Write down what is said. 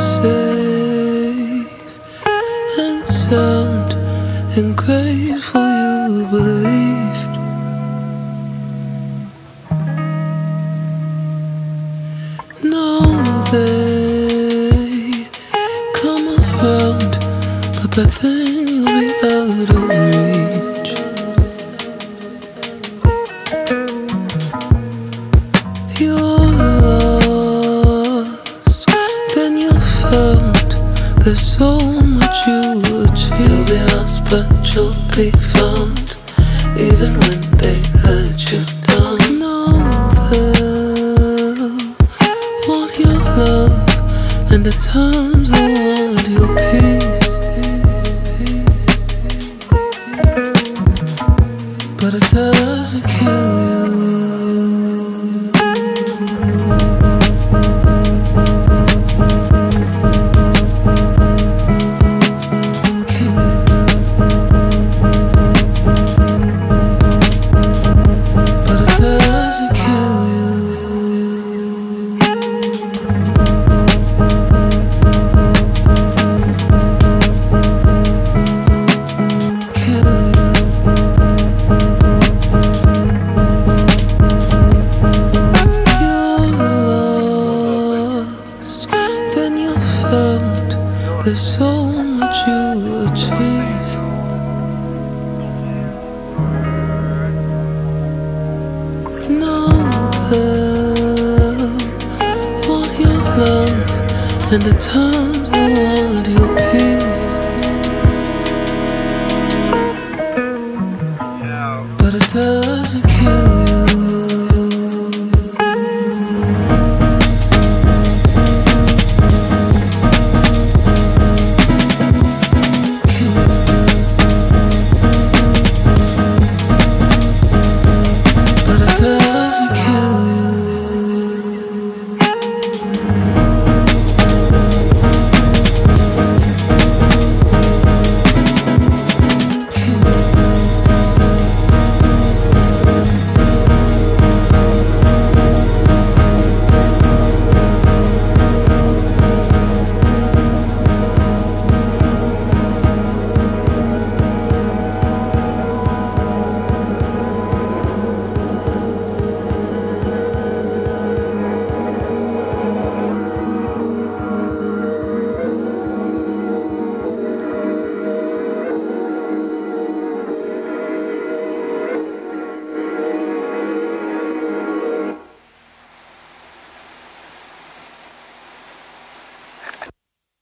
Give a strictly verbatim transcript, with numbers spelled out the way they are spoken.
safe and sound and grateful you believed. No, they come around, but by then you'll be out of reach. You're lost, then you found. There's so much you achieve. You'll be lost, but you'll be found, even when they hurt you down. And at times I want your peace, but it doesn't kill you. Kill. But it doesn't kill you. There's so much you achieve. Know them, want your love, and at times they want your peace.